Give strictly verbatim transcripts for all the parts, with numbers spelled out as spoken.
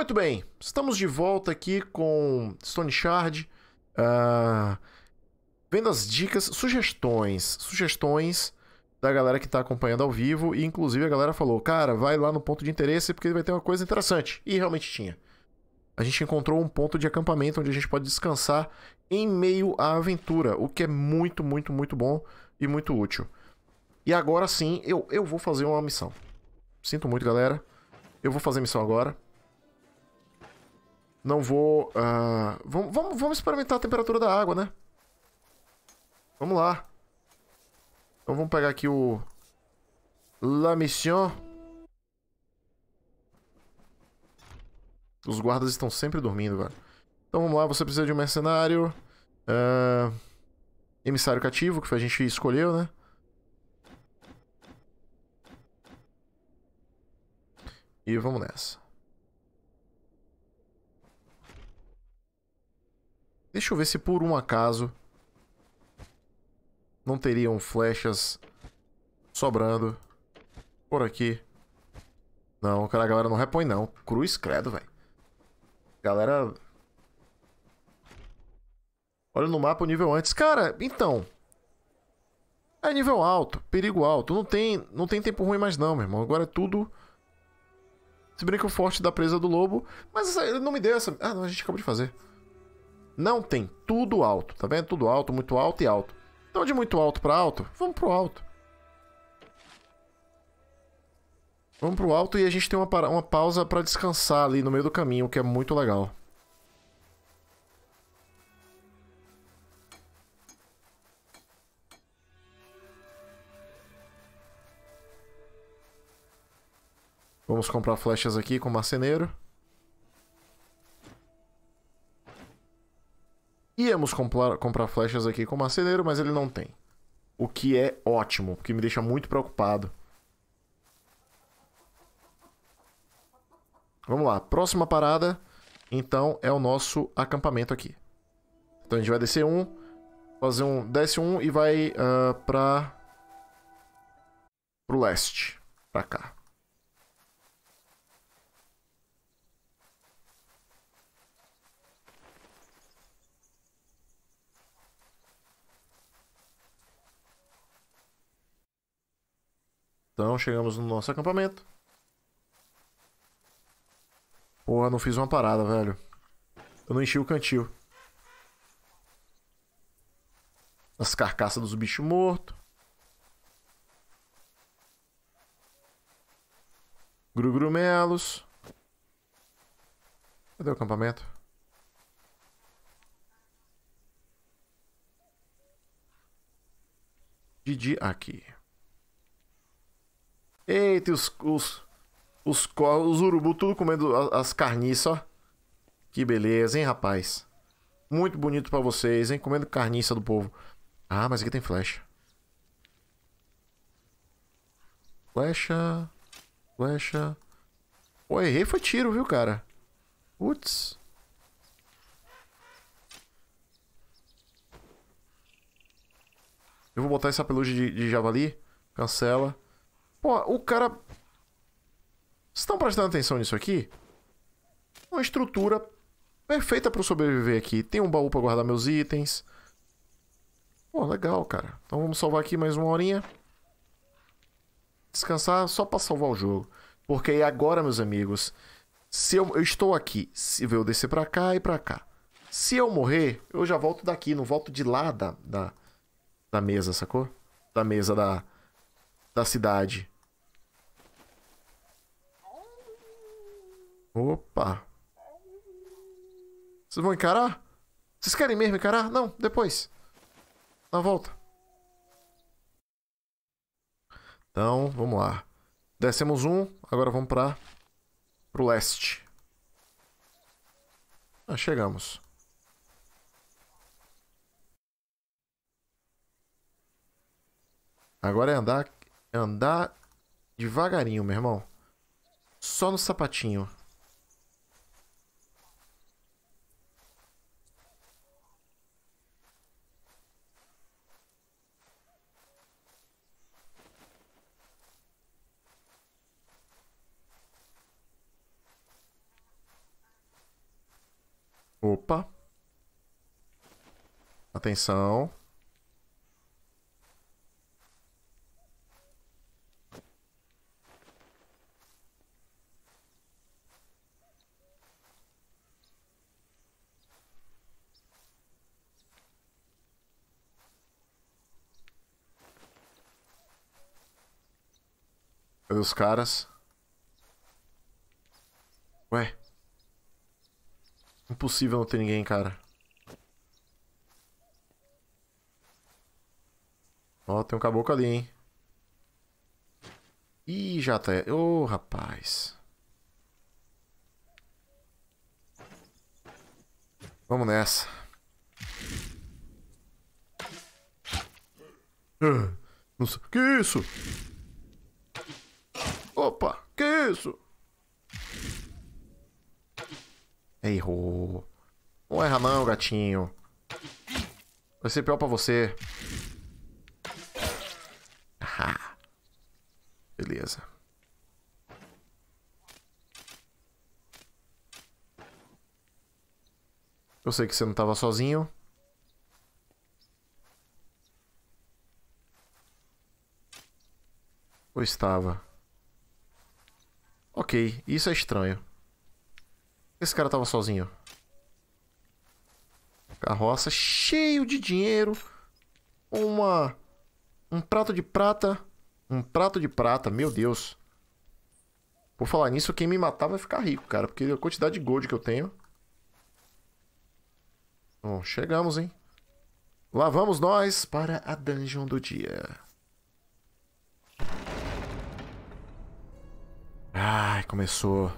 Muito bem, estamos de volta aqui com Stoneshard. Uh, vendo as dicas, sugestões, sugestões da galera que está acompanhando ao vivo. E inclusive a galera falou, cara, vai lá no ponto de interesse porque vai ter uma coisa interessante. E realmente tinha. A gente encontrou um ponto de acampamento onde a gente pode descansar em meio à aventura, o que é muito, muito, muito bom e muito útil. E agora sim, eu, eu vou fazer uma missão. Sinto muito, galera. Eu vou fazer missão agora. Não vou... Uh, vamos, vamos, vamos experimentar a temperatura da água, né? Vamos lá. Então vamos pegar aqui o... La Mission. Os guardas estão sempre dormindo, velho. Então vamos lá, você precisa de um mercenário. Uh, emissário cativo, que a gente escolheu, né? E vamos nessa. Deixa eu ver se por um acaso não teriam flechas sobrando por aqui. Não, cara, a galera não repõe não. Cruz credo, velho. Galera, olha no mapa o nível antes. Cara, então é nível alto, perigo alto. Não tem, não tem tempo ruim mais não, meu irmão. Agora é tudo. Se brinca o forte da presa do lobo. Mas ele não me deu essa... Ah, não, a gente acabou de fazer. Não tem. Tudo alto, tá vendo? Tudo alto, muito alto e alto. Então de muito alto pra alto, vamos pro alto. Vamos pro alto e a gente tem uma, para... uma pausa pra descansar ali no meio do caminho, que é muito legal. Vamos comprar flechas aqui com o marceneiro. Íamos comprar, comprar flechas aqui com o marceneiro, mas ele não tem. O que é ótimo, porque me deixa muito preocupado. Vamos lá, próxima parada, então, é o nosso acampamento aqui. Então a gente vai descer um, fazer um, desce um e vai uh, pra... pro leste, pra cá. Então chegamos no nosso acampamento. Porra, não fiz uma parada, velho. Eu não enchi o cantil. As carcaças dos bichos mortos. Grugrumelos. Cadê o acampamento? Didi aqui. Eita, os, os, os, os urubu tudo comendo as carniças, ó. Que beleza, hein, rapaz. Muito bonito pra vocês, hein, comendo carniça do povo. Ah, mas aqui tem flecha. Flecha, flecha. Pô, errei, foi tiro, viu, cara. Putz. Eu vou botar essa pelúcia de, de javali. Cancela. Pô, o cara... Vocês estão prestando atenção nisso aqui? Uma estrutura perfeita para eu sobreviver aqui. Tem um baú para guardar meus itens. Pô, legal, cara. Então vamos salvar aqui mais uma horinha. Descansar só para salvar o jogo. Porque aí agora, meus amigos, se eu, eu estou aqui, se eu descer para cá e para cá. Se eu morrer, eu já volto daqui. Não volto de lá da, da, da mesa, sacou? Da mesa da, da cidade. Opa. Vocês vão encarar? Vocês querem mesmo encarar? Não, depois. Na volta. Então, vamos lá. Descemos um, agora vamos para pro leste. Ah, chegamos. Agora é andar, é andar devagarinho, meu irmão. Só no sapatinho. Opa. Atenção. Cadê os caras? Ué. Impossível não ter ninguém, cara. Ó, tem um caboclo ali, hein? Ih, já tá... Ô, rapaz. Vamos nessa. Nossa, que isso? Opa, que isso? Errou. Não erra não, gatinho. Vai ser pior pra você. Ah, beleza. Eu sei que você não tava sozinho. Ou estava? Ok, isso é estranho. Esse cara tava sozinho. Carroça cheio de dinheiro. Uma... Um prato de prata. Um prato de prata, meu Deus. Por falar nisso, quem me matar vai ficar rico, cara. Porque a quantidade de gold que eu tenho. Bom, chegamos, hein. Lá vamos nós para a dungeon do dia. Ai, começou.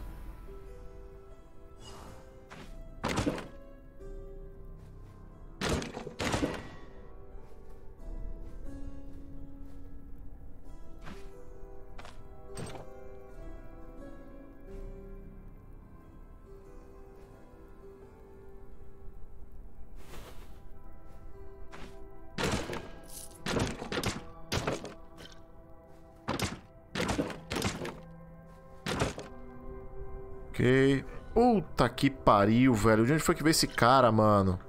Ok. Puta que pariu, velho. De onde foi que veio esse cara, mano?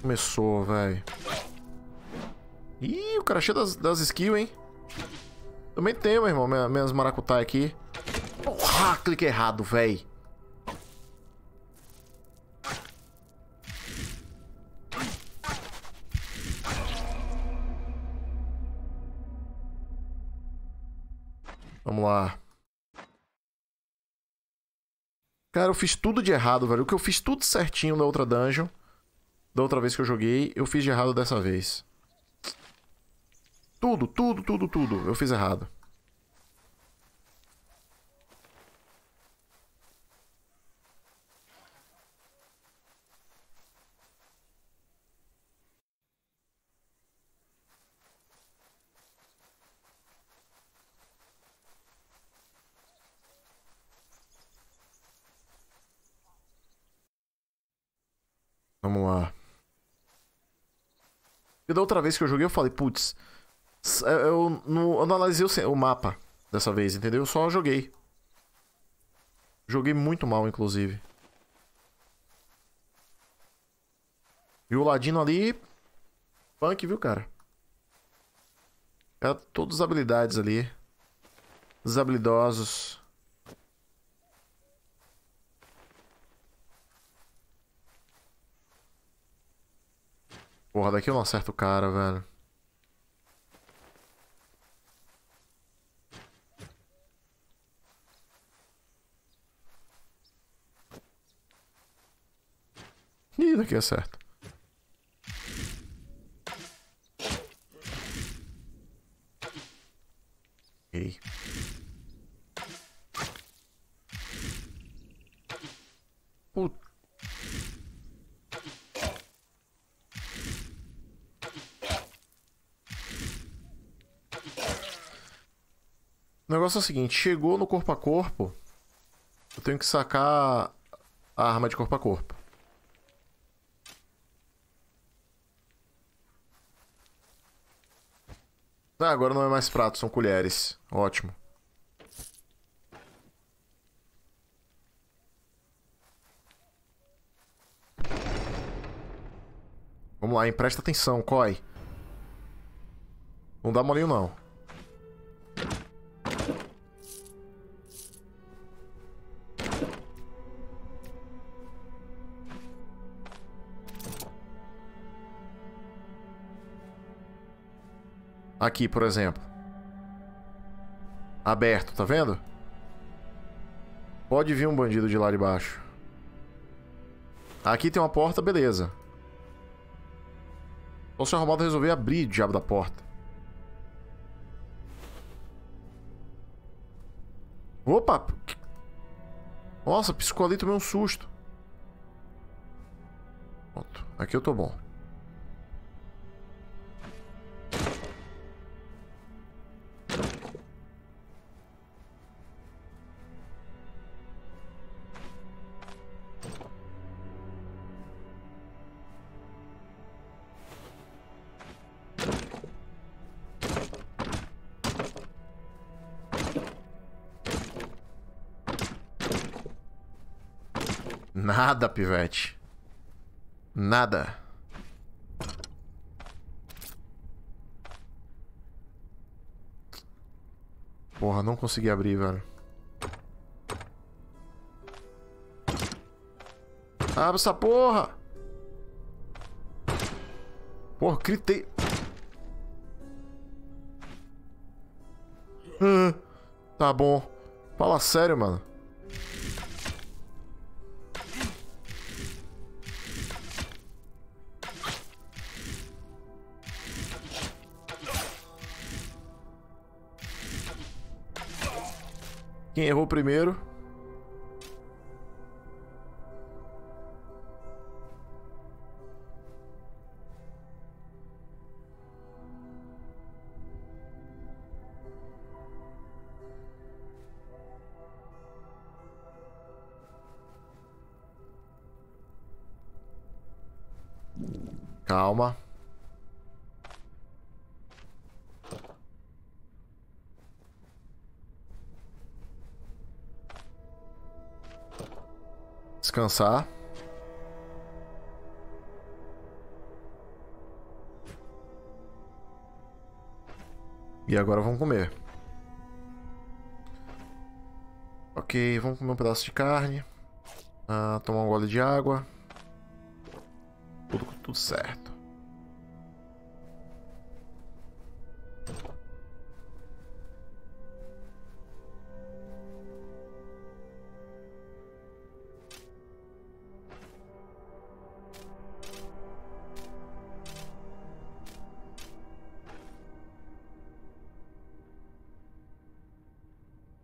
Começou, velho. Ih, o cara cheio das, das skills, hein? Também tenho, meu irmão. Minhas maracutai aqui. Porra, clique errado, velho. Vamos lá. Cara, eu fiz tudo de errado, velho. O que eu fiz tudo certinho na outra dungeon, da outra vez que eu joguei, eu fiz de errado dessa vez. Tudo, tudo, tudo, tudo. Eu fiz errado. Vamos lá. E da outra vez que eu joguei, eu falei, putz, eu não analisei o mapa dessa vez, entendeu? Eu só joguei. Joguei muito mal, inclusive. E o ladino ali, punk, viu, cara? Era todas as habilidades ali. Os habilidosos. Porra, daqui eu não acerto o cara, velho. Ih, daqui acerto. Ok. Puta. O negócio é o seguinte, chegou no corpo a corpo, eu tenho que sacar a arma de corpo a corpo. Ah, agora não é mais prato, são colheres. Ótimo. Vamos lá, hein? Presta atenção, Koi. Não dá molinho, não. Aqui, por exemplo. Aberto, tá vendo? Pode vir um bandido de lá de baixo. Aqui tem uma porta, beleza. Então o senhor Romaldo resolveu abrir o diabo da porta. Opa! Nossa, piscou ali, tomei um susto. Pronto, aqui eu tô bom. Nada, pivete. Nada. Porra, não consegui abrir, velho. Abre essa porra! Porra, gritei. Ah, tá bom. Fala sério, mano. Quem errou primeiro? Calma. Descansar. E agora vamos comer. Ok, vamos comer um pedaço de carne. Ah, tomar um gole de água. Tudo, tudo certo.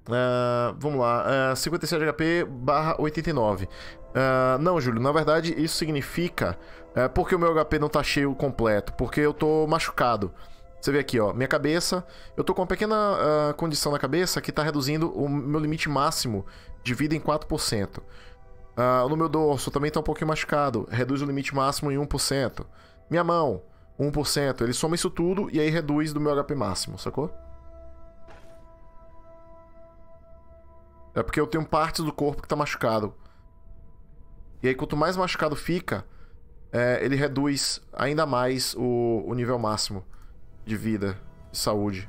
Uh, vamos lá, uh, cinquenta e sete H P barra oitenta e nove. uh, Não, Júlio, na verdade isso significa uh, porque o meu H P não tá cheio completo, porque eu tô machucado. Você vê aqui, ó, minha cabeça. Eu tô com uma pequena uh, condição na cabeça que tá reduzindo o meu limite máximo de vida em quatro por cento. uh, No meu dorso também tá um pouquinho machucado, reduz o limite máximo em um por cento. Minha mão, um por cento. Ele soma isso tudo e aí reduz do meu H P máximo, sacou? É porque eu tenho partes do corpo que tá machucado. E aí quanto mais machucado fica, é, ele reduz ainda mais o, o nível máximo de vida, de saúde.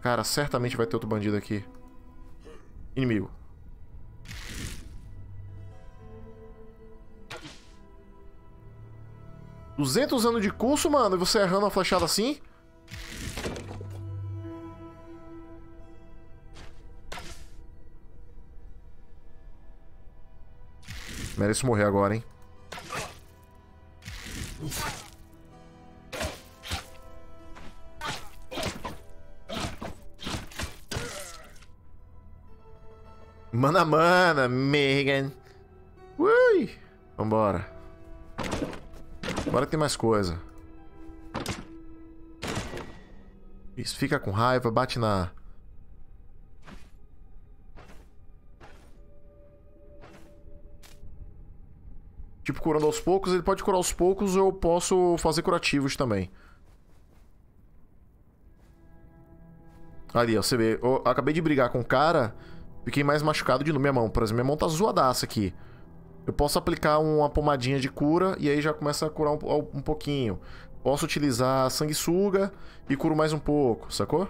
Cara, certamente vai ter outro bandido aqui. Inimigo. duzentos anos de curso, mano, e você errando uma flechada assim? Mereço morrer agora, hein? Mana, mana, Megan. Ui! Vambora. Agora tem mais coisa. Isso, fica com raiva, bate na... Tipo, curando aos poucos, ele pode curar aos poucos ou eu posso fazer curativos também. Ali, ó, você vê. Eu acabei de brigar com o cara, fiquei mais machucado de novo. Minha mão, por exemplo, minha mão tá zoadaça aqui. Eu posso aplicar uma pomadinha de cura e aí já começa a curar um, um pouquinho. Posso utilizar sanguessuga e curo mais um pouco, sacou?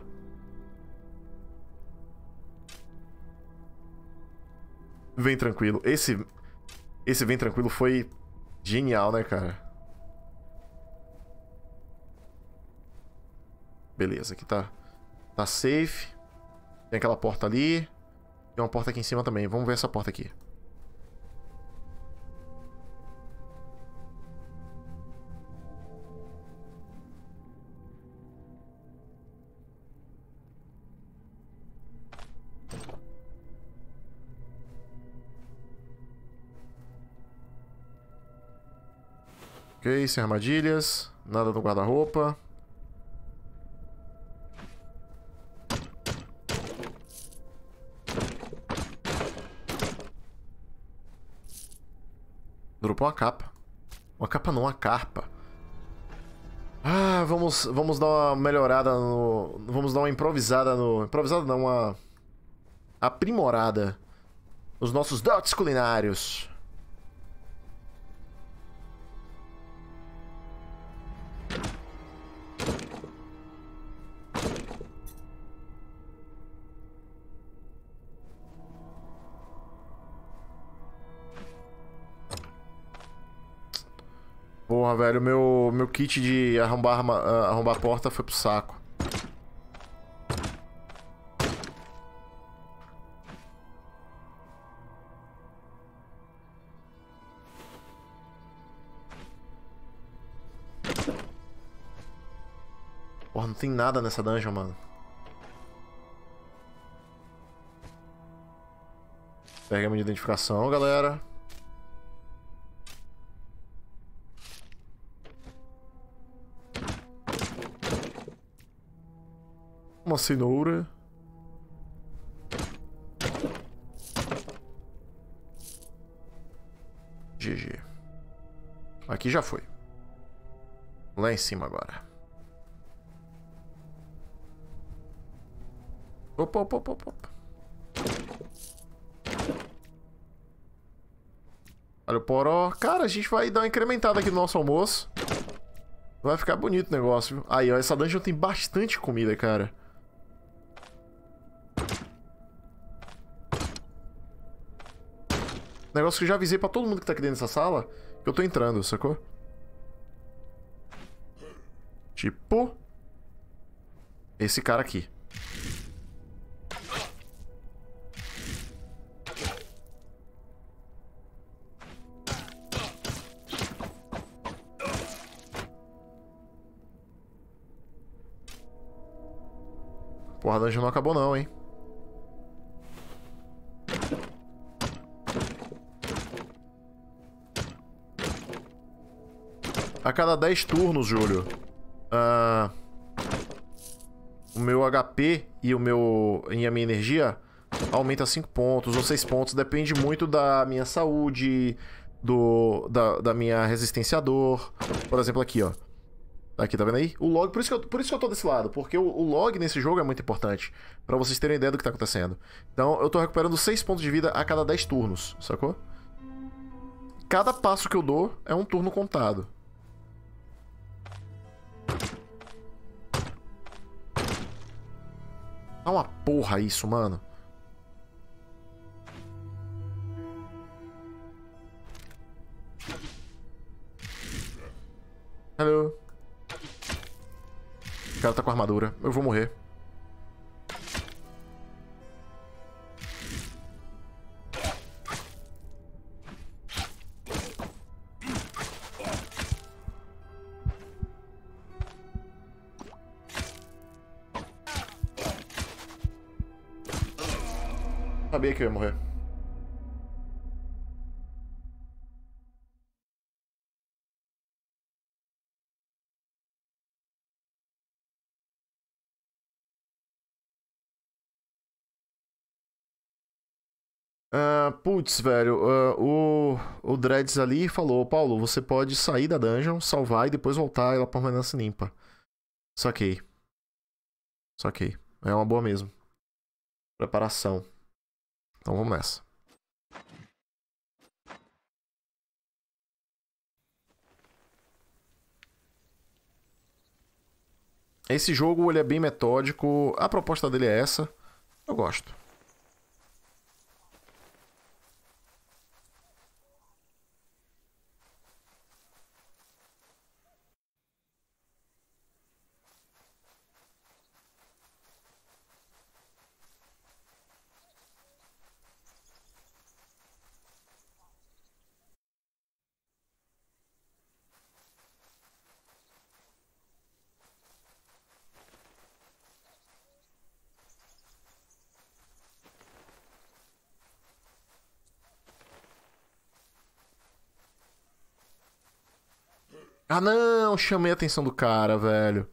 Vem tranquilo. Esse... Esse vem tranquilo foi genial, né, cara? Beleza, aqui tá... Tá safe. Tem aquela porta ali. Tem uma porta aqui em cima também. Vamos ver essa porta aqui. Ok, sem armadilhas. Nada no guarda-roupa. Dropou uma capa. Uma capa não, uma carpa. Ah, vamos, vamos dar uma melhorada no... Vamos dar uma improvisada no... Improvisada não, uma... Aprimorada. Nos nossos dotes culinários. Porra, velho, meu, meu kit de arrombar, arrombar a porta foi pro saco. Porra, não tem nada nessa dungeon, mano. Pega a minha identificação, galera. Uma cenoura. G G. Aqui já foi. Lá em cima agora. Opa, opa, opa, opa. Olha o poró. Cara, a gente vai dar uma incrementada aqui no nosso almoço. Vai ficar bonito o negócio, viu? Aí, ó, essa dungeon tem bastante comida, cara. Negócio que eu já avisei pra todo mundo que tá aqui dentro dessa sala que eu tô entrando, sacou? Tipo... Esse cara aqui. Porra, a dungeon não acabou não, hein? A cada dez turnos, Júlio, uh, o meu H P e, o meu, e a minha energia aumenta cinco pontos ou seis pontos. Depende muito da minha saúde, do, da, da minha resistência à dor. Por exemplo, aqui, ó. Aqui, tá vendo aí? O log, por isso que eu, por isso que eu tô desse lado, porque o, o log nesse jogo é muito importante, pra vocês terem ideia do que tá acontecendo. Então, eu tô recuperando seis pontos de vida a cada dez turnos, sacou? Cada passo que eu dou é um turno contado. Dá uma porra isso, mano. Hello. O cara tá com armadura. Eu vou morrer. Sabia que eu ia morrer. Ah, putz, velho. Uh, o, o Dreads ali falou: Paulo, você pode sair da dungeon, salvar e depois voltar ela permanece limpa. Saquei. Saquei. É uma boa mesmo. Preparação. Então vamos nessa. Esse jogo ele é bem metódico. A proposta dele é essa. Eu gosto. Ah, não! Chamei a atenção do cara, velho.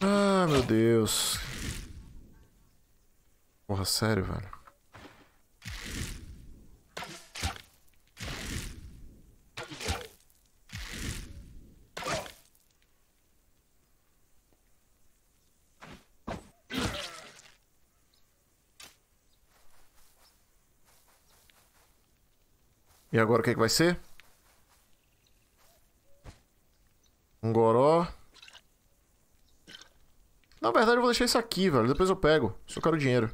Ah, meu Deus. Porra, sério, velho. E agora o que é que vai ser? Um goró. Na verdade eu vou deixar isso aqui, velho. Depois eu pego, se eu quero dinheiro.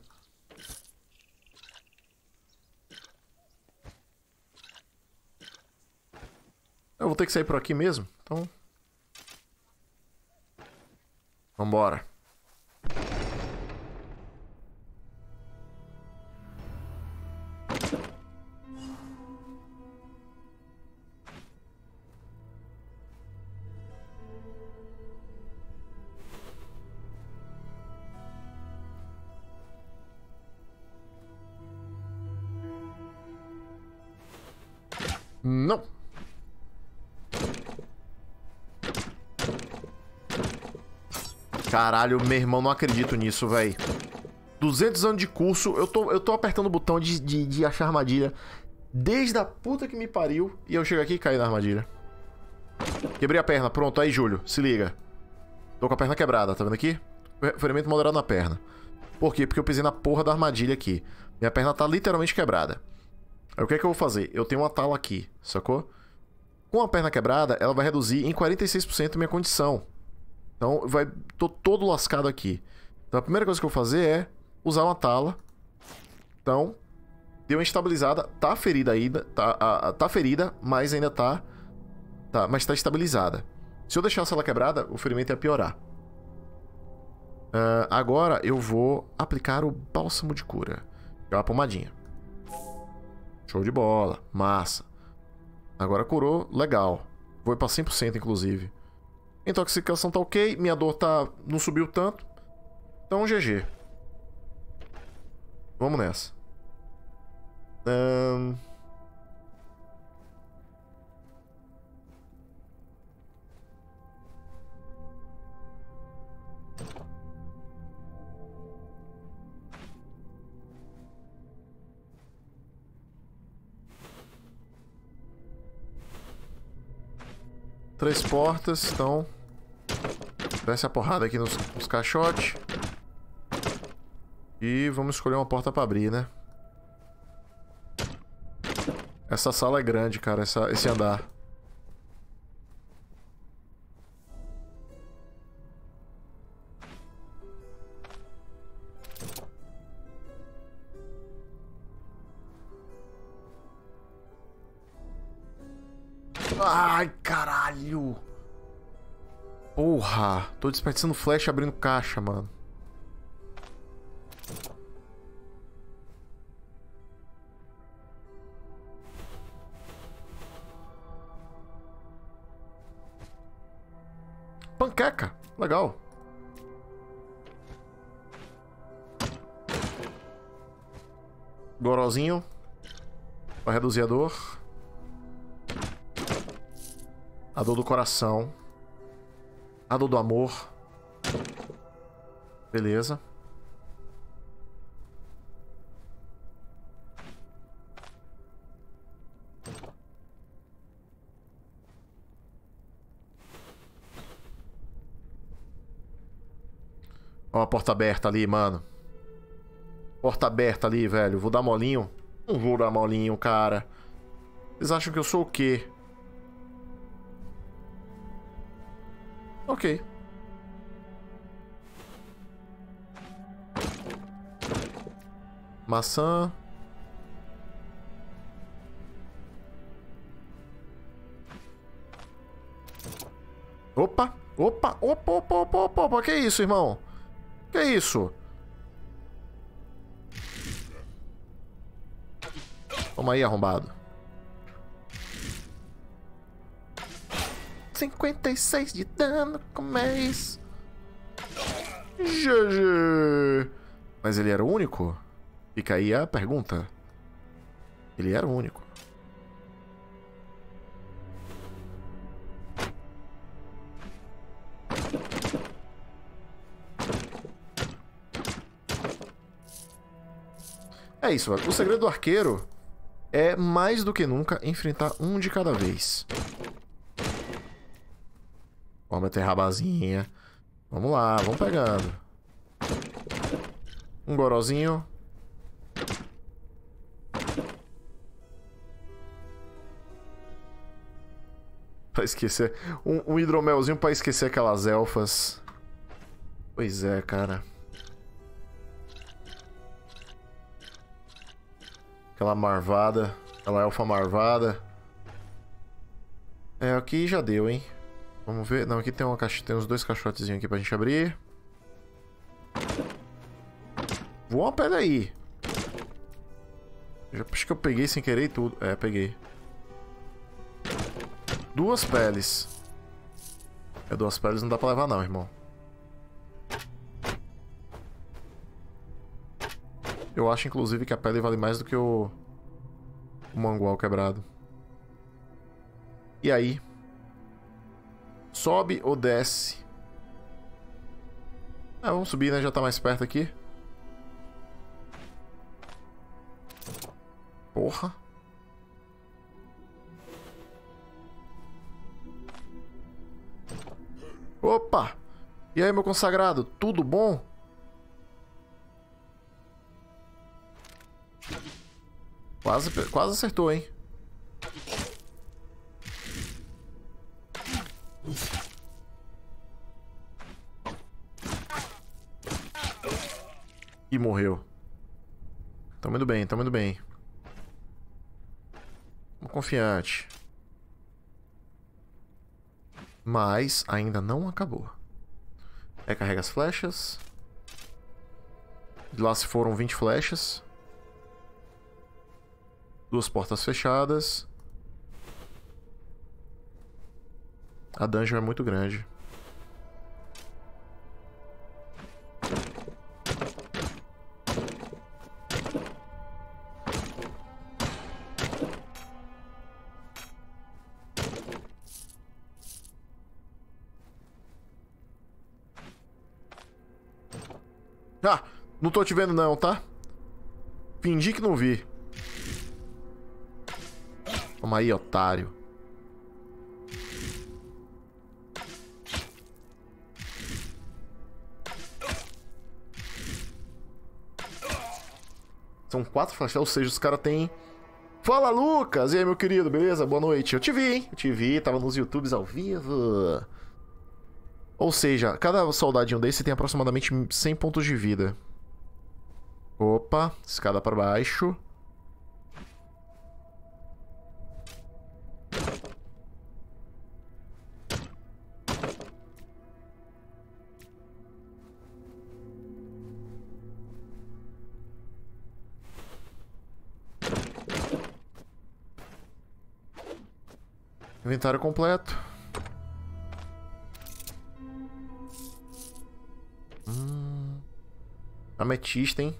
Eu vou ter que sair por aqui mesmo. Então vambora. Não. Caralho, meu irmão, não acredito nisso, velho. duzentos anos de curso, eu tô, eu tô apertando o botão de, de, de achar armadilha desde a puta que me pariu e eu chego aqui e caio na armadilha. Quebrei a perna, pronto, aí, Júlio, se liga. Tô com a perna quebrada, tá vendo aqui? Ferimento moderado na perna. Por quê? Porque eu pisei na porra da armadilha aqui. Minha perna tá literalmente quebrada. Aí o que é que eu vou fazer? Eu tenho uma tala aqui, sacou? Com a perna quebrada, ela vai reduzir em quarenta e seis por cento minha condição. Então, vai... tô todo lascado aqui. Então, a primeira coisa que eu vou fazer é usar uma tala. Então, deu uma estabilizada. Tá ferida ainda. Tá, a, a, tá ferida, mas ainda tá... Tá, mas tá estabilizada. Se eu deixar a tala quebrada, o ferimento ia piorar. Uh, agora, eu vou aplicar o bálsamo de cura. É uma pomadinha. Show de bola, massa. Agora curou, legal. Vou pra cem por cento inclusive. Intoxicação tá ok, minha dor tá... não subiu tanto. Então G G. Vamos nessa. um... Três portas, então... Desce a porrada aqui nos, nos caixotes. E vamos escolher uma porta pra abrir, né? Essa sala é grande, cara, essa, esse andar. Ai, caralho. Porra. Tô desperdiçando flash abrindo caixa, mano. Panqueca. Legal. Gorozinho. Pra reduzir a dor. A dor do coração. A dor do amor. Beleza. Ó, a porta aberta ali, mano. Porta aberta ali, velho. Vou dar molinho? Não vou dar molinho, cara. Vocês acham que eu sou o quê? Ok. Maçã. Opa, opa, opa, opa, opa, opa, opa. Que isso, irmão? Que isso? Toma aí, arrombado. cinquenta e seis de dano, como é isso? G G. Mas ele era o único? Fica aí a pergunta. Ele era o único. É isso, velho. O segredo do arqueiro é, mais do que nunca, enfrentar um de cada vez. Vamos meter rabazinha. Vamos lá, vamos pegando. Um gorozinho. Pra esquecer. Um, um hidromelzinho pra esquecer aquelas elfas. Pois é, cara. Aquela marvada. Aquela elfa marvada. É, aqui já deu, hein? Vamos ver. Não, aqui tem uma caixa, tem uns dois caixotezinhos aqui pra gente abrir. Voa uma pedra aí. Já, acho que eu peguei sem querer tudo. É, peguei. Duas peles. É, duas peles não dá pra levar não, irmão. Eu acho, inclusive, que a pele vale mais do que o, o mangual quebrado. E aí? Sobe ou desce? Ah, vamos subir, né? Já tá mais perto aqui. Porra. Opa! E aí, meu consagrado? Tudo bom? Quase, quase acertou, hein? E morreu. Tamo indo bem, tamo indo bem. Tô confiante. Mas ainda não acabou. É, carrega as flechas. De lá se foram vinte flechas. Duas portas fechadas. A dungeon é muito grande. Ah, não tô te vendo não, tá? Fingi que não vi. Toma aí, otário. São quatro flechas, ou seja, os caras têm... Fala, Lucas! E aí, meu querido, beleza? Boa noite. Eu te vi, hein? Eu te vi, tava nos YouTubes ao vivo. Ou seja, cada soldadinho desse tem aproximadamente cem pontos de vida. Opa, escada pra baixo. Inventário completo. Hum, ametista, hein?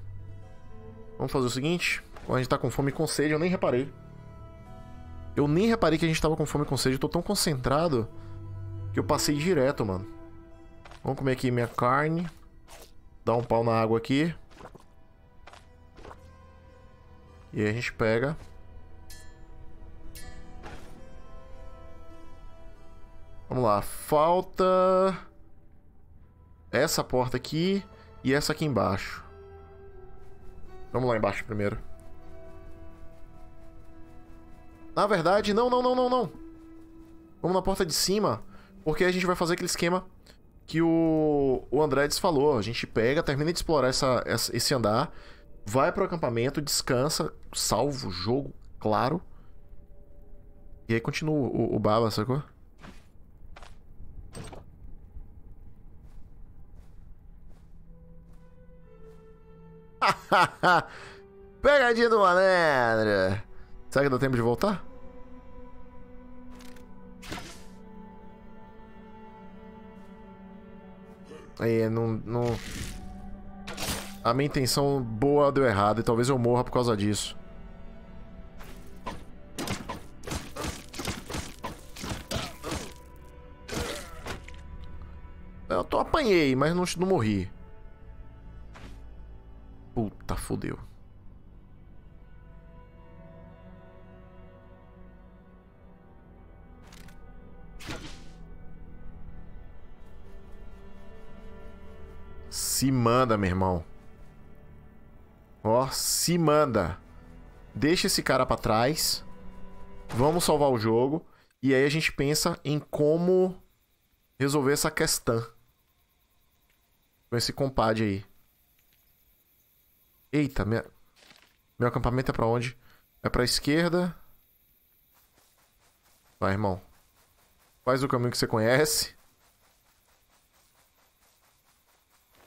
Vamos fazer o seguinte. A gente tá com fome e com sede, eu nem reparei. Eu nem reparei que a gente tava com fome e com sede. Eu tô tão concentrado que eu passei direto, mano. Vamos comer aqui minha carne. Dar um pau na água aqui. E aí a gente pega... Vamos lá, falta essa porta aqui e essa aqui embaixo. Vamos lá embaixo primeiro. Na verdade, não, não, não, não, não. Vamos na porta de cima, Porque a gente vai fazer aquele esquema que o, o Andredes falou. A gente pega, termina de explorar essa, essa, esse andar, vai pro acampamento, descansa, salva o jogo, claro. E aí continua o, o baba, sacou? Pegadinha do malandro. Será que dá tempo de voltar? Aí, não, não... A minha intenção boa deu errado e talvez eu morra por causa disso. Eu tô apanhei, mas não, não morri. Puta, fodeu. Se manda, meu irmão. Ó, se manda. Deixa esse cara pra trás. Vamos salvar o jogo. E aí a gente pensa em como resolver essa questão com esse compadre aí. Eita, minha... meu acampamento é pra onde? É pra esquerda. Vai, irmão. Faz o caminho que você conhece.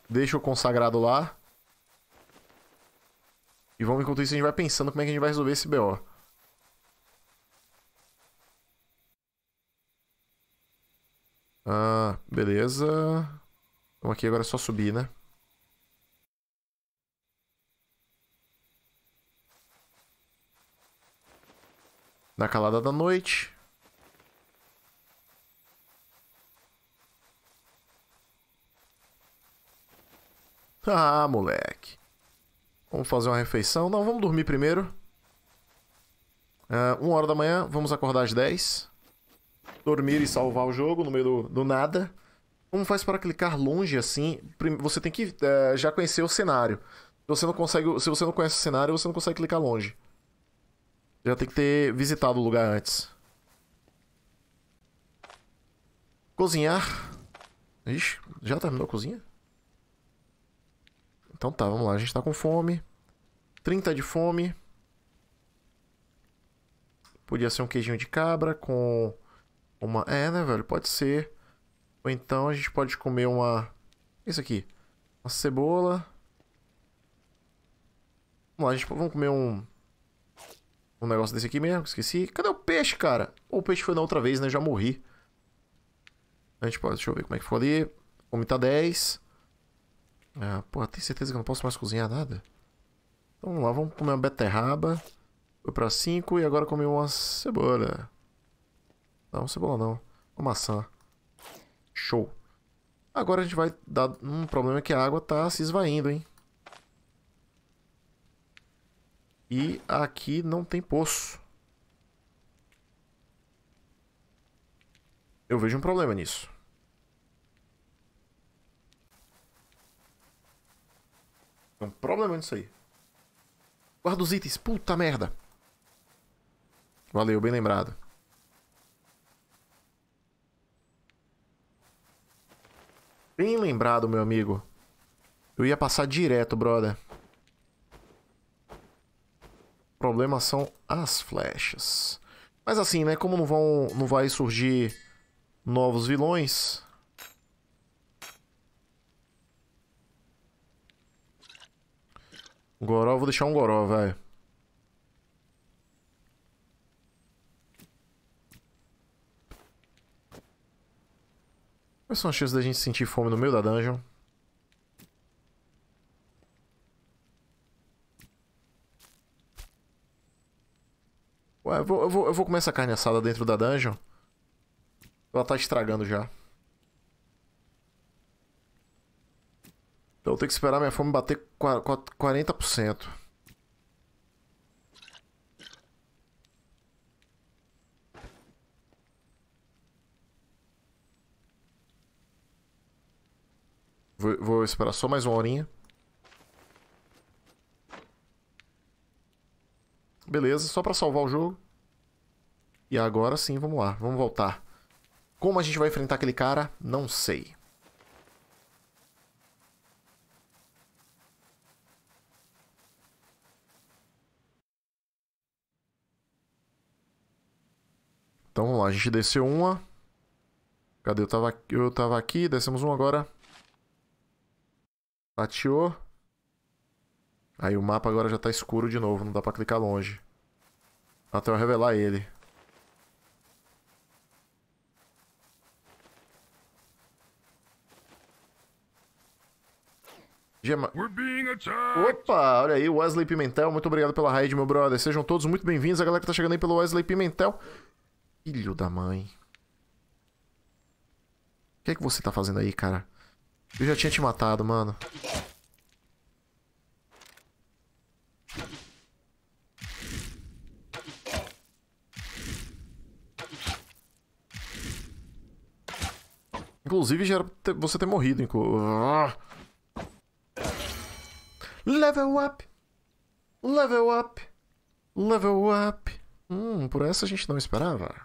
Deixa o consagrado lá. E vamos, enquanto isso, a gente vai pensando como é que a gente vai resolver esse B O. Ah, beleza. Então aqui agora é só subir, né? Na calada da noite. Ah, moleque. Vamos fazer uma refeição. Não, vamos dormir primeiro. Uh, uma hora da manhã, vamos acordar às dez. Dormir e salvar o jogo no meio do, do nada. Como faz para clicar longe assim? Você tem que uh, já conhecer o cenário. Se você não consegue, se você não conhece o cenário, você não consegue clicar longe. Já tem que ter visitado o lugar antes. Cozinhar. Ixi, já terminou a cozinha? Então tá, vamos lá. A gente tá com fome. trinta de fome. Podia ser um queijinho de cabra com uma... É, né, velho? Pode ser. Ou então a gente pode comer uma... Isso aqui. Uma cebola. Vamos lá, a gente... Vamos comer um... Um negócio desse aqui mesmo, esqueci. Cadê o peixe, cara? O peixe foi na outra vez, né? Já morri. A gente pode... Deixa eu ver como é que ficou ali. Come tá dez. Ah, porra, tem certeza que eu não posso mais cozinhar nada? Então vamos lá, vamos comer uma beterraba. Foi pra cinco e agora comi uma cebola. Não, cebola não. Uma maçã. Show. Agora a gente vai dar... Um problema é que a água tá se esvaindo, hein? E aqui não tem poço. Eu vejo um problema nisso. Tem um problema nisso aí. Guarda os itens. Puta merda. Valeu, bem lembrado. Bem lembrado, meu amigo. Eu ia passar direto, brother. Problema são as flechas. Mas assim, né? Como não vão, não vai surgir novos vilões. O goró, eu vou deixar um goró, velho. Quais são as chances da gente sentir fome no meio da dungeon? Ué, eu vou, eu, vou, eu vou comer essa carne assada dentro da dungeon. Ela tá estragando já. Então eu tenho que esperar minha fome bater quarenta por cento. Vou, vou esperar só mais uma horinha. Beleza, só pra salvar o jogo. E agora sim, vamos lá, vamos voltar. Como a gente vai enfrentar aquele cara, não sei. Então vamos lá, a gente desceu uma. Cadê? Eu tava, eu tava aqui, descemos uma agora. Tateou. Aí o mapa agora já tá escuro de novo, não dá pra clicar longe. Até eu revelar ele. Gema... Opa, olha aí, Wesley Pimentel, muito obrigado pela raid, meu brother. Sejam todos muito bem-vindos, a galera que tá chegando aí pelo Wesley Pimentel. Filho da mãe. O que é que você tá fazendo aí, cara? Eu já tinha te matado, mano. Inclusive, já era ter, você ter morrido. Inclu ah. Level up! Level up! Level up! Hum, por essa a gente não esperava.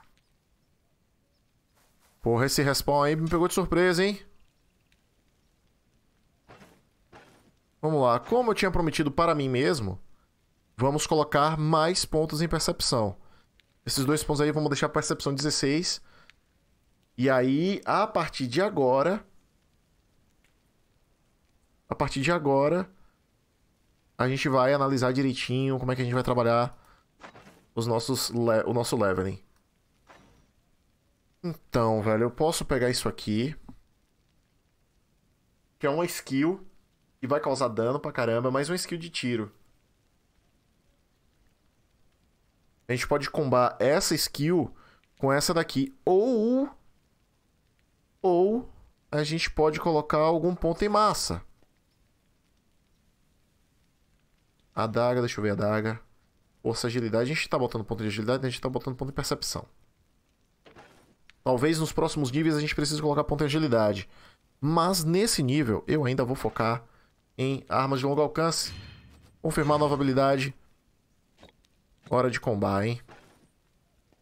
Porra, esse respawn aí me pegou de surpresa, hein? Vamos lá. Como eu tinha prometido para mim mesmo, vamos colocar mais pontos em percepção. Esses dois pontos aí vamos deixar a percepção dezesseis... E aí, a partir de agora... A partir de agora... A gente vai analisar direitinho como é que a gente vai trabalhar os nossos o nosso leveling. Então, velho, eu posso pegar isso aqui. Que é uma skill que vai causar dano pra caramba, mas uma skill de tiro. A gente pode combar essa skill com essa daqui. Ou... Ou a gente pode colocar algum ponto em massa. A daga, deixa eu ver a daga. Força, agilidade. A gente tá botando ponto de agilidade, a gente tá botando ponto de percepção. Talvez nos próximos níveis a gente precise colocar ponto de agilidade. Mas nesse nível eu ainda vou focar em armas de longo alcance. Confirmar a nova habilidade. Hora de combar, hein?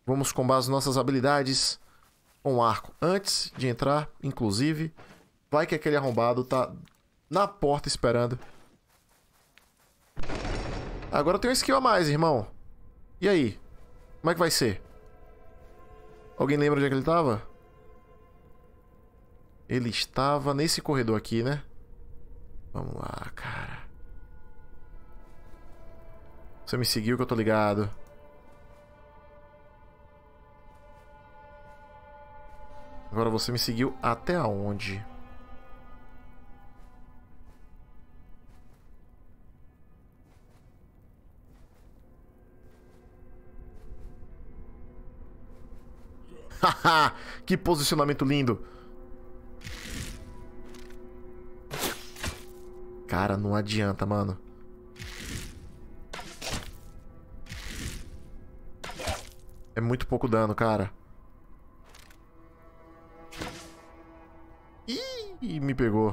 Vamos combar as nossas habilidades... um arco. Antes de entrar, inclusive, vai que aquele arrombado tá na porta esperando. Agora eu tenho um skill a mais, irmão. E aí? Como é que vai ser? Alguém lembra onde é que ele tava? Ele estava nesse corredor aqui, né? Vamos lá, cara. Você me seguiu que eu tô ligado. Agora você me seguiu até aonde? Haha! Que posicionamento lindo! Cara, não adianta, mano. É muito pouco dano, cara. Ih, me pegou.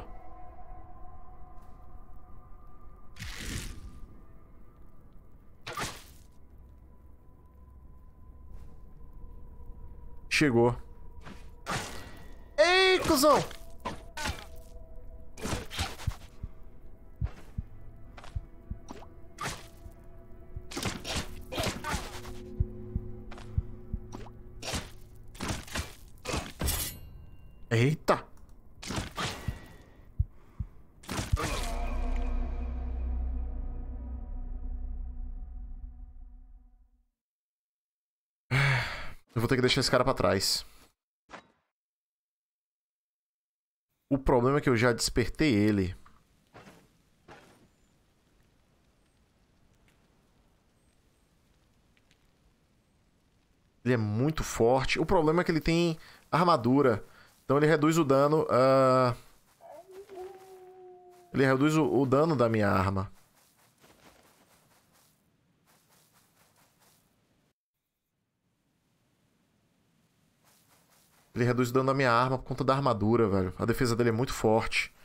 Chegou. Ei, cuzão! Eita! Vou ter que deixar esse cara pra trás. O problema é que eu já despertei ele. Ele é muito forte. O problema é que ele tem armadura. Então ele reduz o dano... Uh... Ele reduz o, o dano da minha arma. Ele reduz o dano da minha arma por conta da armadura, velho. A defesa dele é muito forte.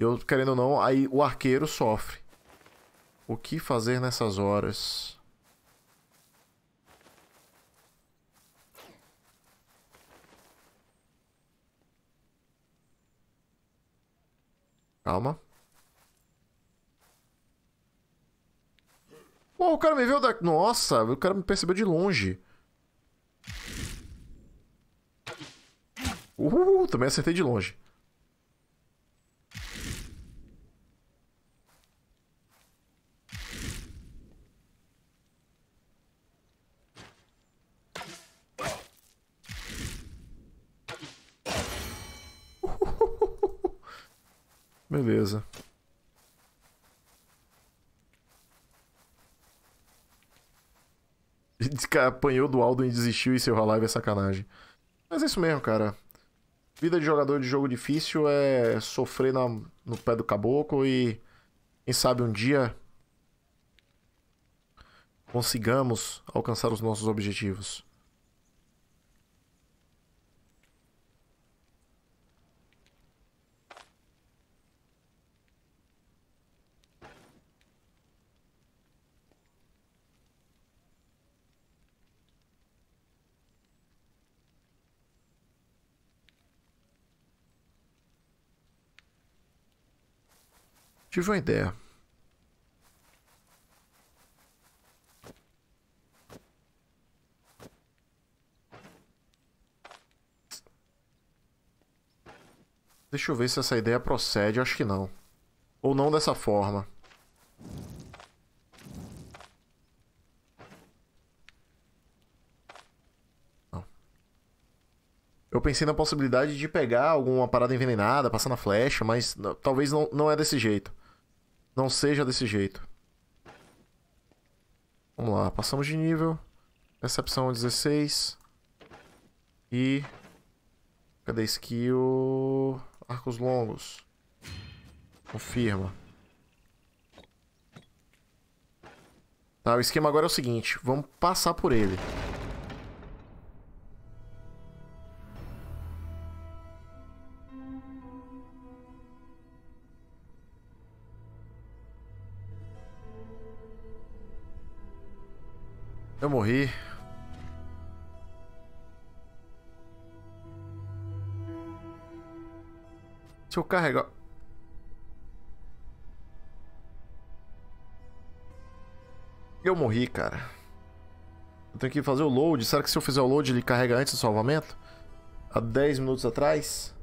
Eu, querendo ou não, aí o arqueiro sofre. O que fazer nessas horas? Calma. Pô, o cara me viu daqui. Nossa, o cara me percebeu de longe. Uhul, também acertei de longe. Uhul. Beleza. Apanhou do Aldo e desistiu e seu live é sacanagem. Mas é isso mesmo, cara. Vida de jogador de jogo difícil é sofrer na, no pé do caboclo e quem sabe um dia consigamos alcançar os nossos objetivos. Tive uma ideia. Deixa eu ver se essa ideia procede. Acho que não. Ou não dessa forma. Não. Eu pensei na possibilidade de pegar alguma parada envenenada, passar na flecha, mas talvez não, não é desse jeito. Não seja desse jeito. Vamos lá, passamos de nível. Percepção dezesseis. E... cadê a skill? Arcos longos. Confirma. Tá, o esquema agora é o seguinte. Vamos passar por ele. Eu morri. Se eu carregar... Eu morri, cara. Eu tenho que fazer o load. Será que se eu fizer o load ele carrega antes do salvamento? Há dez minutos atrás?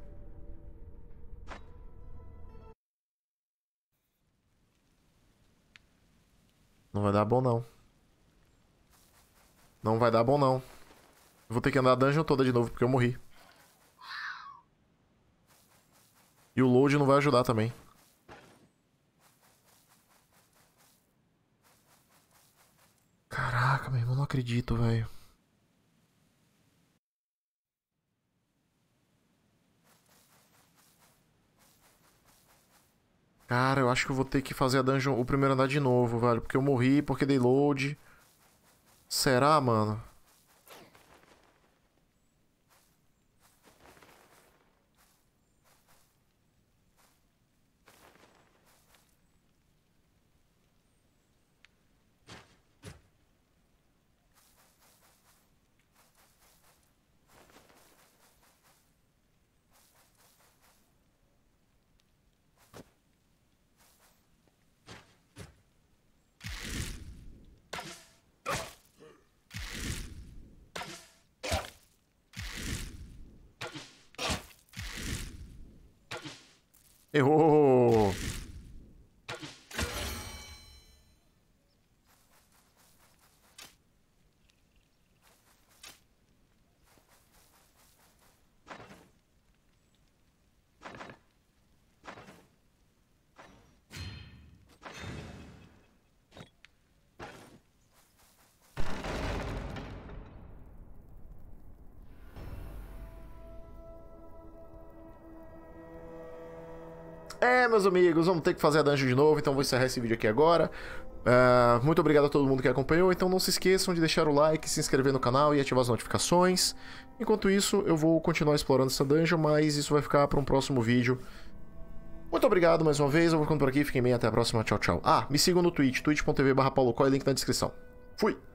Não vai dar bom, não. Não vai dar bom, não. Eu vou ter que andar a dungeon toda de novo, porque eu morri. E o load não vai ajudar também. Caraca, meu irmão, não acredito, velho. Cara, eu acho que eu vou ter que fazer a dungeon, o primeiro andar de novo, velho. Porque eu morri, porque dei load... Será, mano? Errou! É, meus amigos, vamos ter que fazer a dungeon de novo, então vou encerrar esse vídeo aqui agora. Uh, muito obrigado a todo mundo que acompanhou, então não se esqueçam de deixar o like, se inscrever no canal e ativar as notificações. Enquanto isso, eu vou continuar explorando essa dungeon, mas isso vai ficar para um próximo vídeo. Muito obrigado mais uma vez, eu vou ficando por aqui, fiquem bem, até a próxima, tchau, tchau. Ah, me sigam no Twitch, twitch ponto tv barra paulocoi, link na descrição. Fui!